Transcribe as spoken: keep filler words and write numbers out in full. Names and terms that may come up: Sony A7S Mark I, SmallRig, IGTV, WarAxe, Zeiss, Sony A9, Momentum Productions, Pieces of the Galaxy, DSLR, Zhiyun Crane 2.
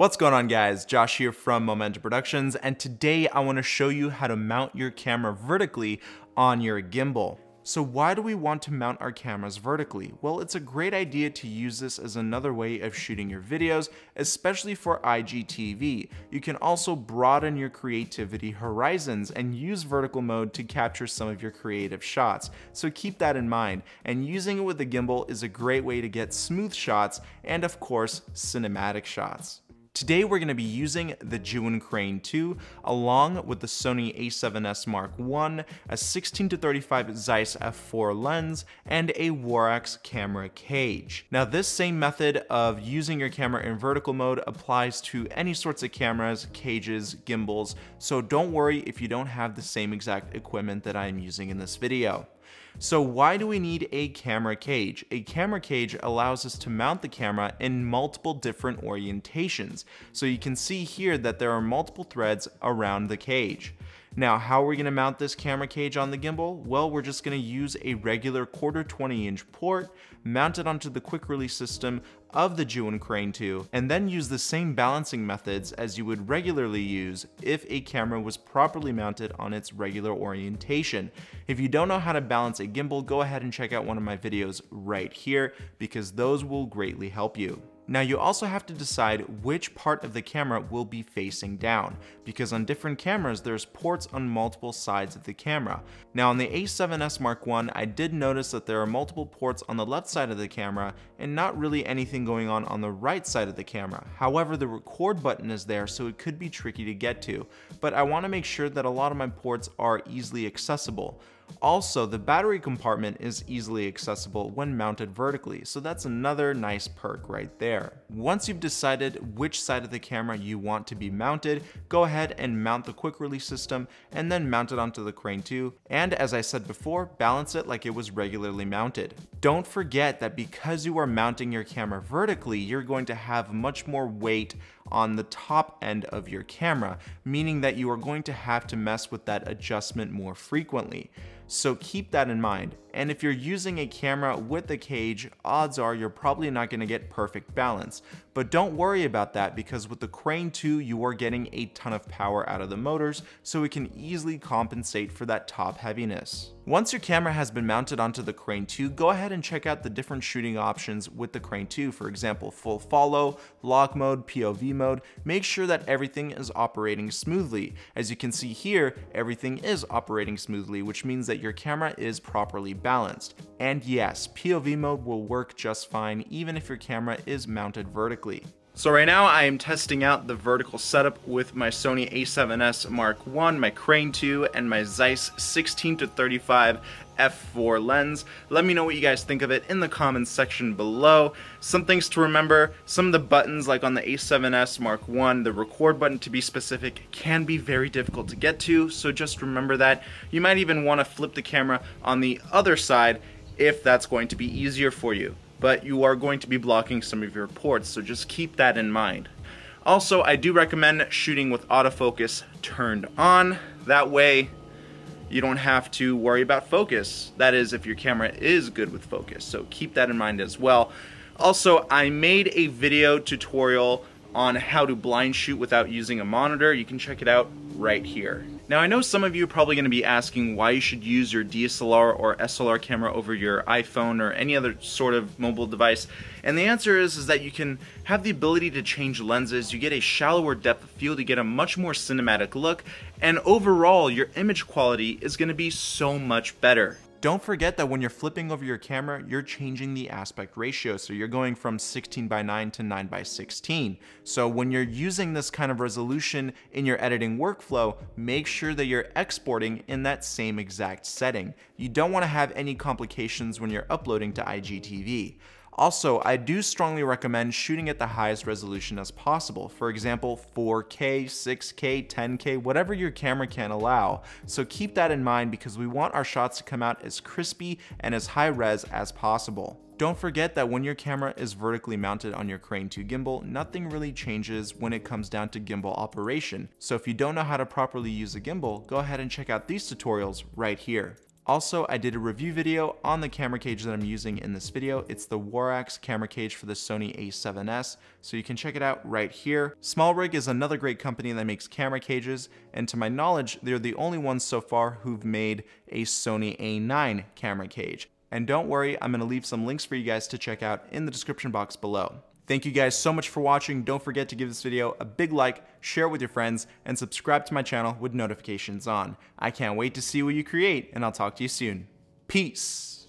What's going on, guys? Josh here from Momentum Productions, and today I want to show you how to mount your camera vertically on your gimbal. So why do we want to mount our cameras vertically? Well, it's a great idea to use this as another way of shooting your videos, especially for I G T V. You can also broaden your creativity horizons and use vertical mode to capture some of your creative shots. So keep that in mind, and using it with a gimbal is a great way to get smooth shots and, of course, cinematic shots. Today we're going to be using the Zhiyun Crane two along with the Sony A seven S Mark one, a sixteen to thirty-five Zeiss f four lens, and a WarAxe camera cage. Now this same method of using your camera in vertical mode applies to any sorts of cameras, cages, gimbals, so don't worry if you don't have the same exact equipment that I'm using in this video. So why do we need a camera cage? A camera cage allows us to mount the camera in multiple different orientations. So you can see here that there are multiple threads around the cage. Now, how are we gonna mount this camera cage on the gimbal? Well, we're just gonna use a regular quarter twenty inch port, mount it onto the quick release system of the Zhiyun Crane two, and then use the same balancing methods as you would regularly use if a camera was properly mounted on its regular orientation. If you don't know how to balance a gimbal, go ahead and check out one of my videos right here, because those will greatly help you. Now you also have to decide which part of the camera will be facing down, because on different cameras there's ports on multiple sides of the camera. Now on the A seven S Mark one, I did notice that there are multiple ports on the left side of the camera and not really anything going on on the right side of the camera. However, the record button is there, so it could be tricky to get to, but I want to make sure that a lot of my ports are easily accessible. Also, the battery compartment is easily accessible when mounted vertically, so that's another nice perk right there. Once you've decided which side of the camera you want to be mounted, go ahead and mount the quick release system and then mount it onto the Crane two, and as I said before, balance it like it was regularly mounted. Don't forget that because you are mounting your camera vertically, you're going to have much more weight on the top end of your camera, meaning that you are going to have to mess with that adjustment more frequently. So keep that in mind. And if you're using a camera with a cage, odds are you're probably not gonna get perfect balance. But don't worry about that, because with the Crane two, you are getting a ton of power out of the motors, so it can easily compensate for that top heaviness. Once your camera has been mounted onto the Crane two, go ahead and check out the different shooting options with the Crane two. For example, full follow, lock mode, P O V mode. Make sure that everything is operating smoothly. As you can see here, everything is operating smoothly, which means that your camera is properly balanced. And yes, P O V mode will work just fine even if your camera is mounted vertically. So right now I am testing out the vertical setup with my Sony A seven S Mark one, my Crane two, and my Zeiss sixteen to thirty-five f four lens. Let me know what you guys think of it in the comments section below. Some things to remember: some of the buttons, like on the A seven S Mark one, the record button to be specific, can be very difficult to get to, so just remember that. You might even want to flip the camera on the other side if that's going to be easier for you, but you are going to be blocking some of your ports, so just keep that in mind. Also, I do recommend shooting with autofocus turned on. That way you don't have to worry about focus. That is, if your camera is good with focus, so keep that in mind as well. Also, I made a video tutorial on how to blind shoot without using a monitor. You can check it out right here. Now I know some of you are probably going to be asking why you should use your D S L R or S L R camera over your iPhone or any other sort of mobile device, and the answer is, is that you can have the ability to change lenses, you get a shallower depth of field, you get a much more cinematic look, and overall your image quality is going to be so much better. Don't forget that when you're flipping over your camera, you're changing the aspect ratio. So you're going from sixteen by nine to nine by sixteen. So when you're using this kind of resolution in your editing workflow, make sure that you're exporting in that same exact setting. You don't want to have any complications when you're uploading to I G T V. Also, I do strongly recommend shooting at the highest resolution as possible. For example, four K, six K, ten K, whatever your camera can allow. So keep that in mind, because we want our shots to come out as crispy and as high res as possible. Don't forget that when your camera is vertically mounted on your Crane two gimbal, nothing really changes when it comes down to gimbal operation. So if you don't know how to properly use a gimbal, go ahead and check out these tutorials right here. Also, I did a review video on the camera cage that I'm using in this video. It's the WarAxe camera cage for the Sony A seven S, so you can check it out right here. SmallRig is another great company that makes camera cages, and to my knowledge, they're the only ones so far who've made a Sony A nine camera cage. And don't worry, I'm gonna leave some links for you guys to check out in the description box below. Thank you guys so much for watching. Don't forget to give this video a big like, share it with your friends, and subscribe to my channel with notifications on. I can't wait to see what you create, and I'll talk to you soon. Peace.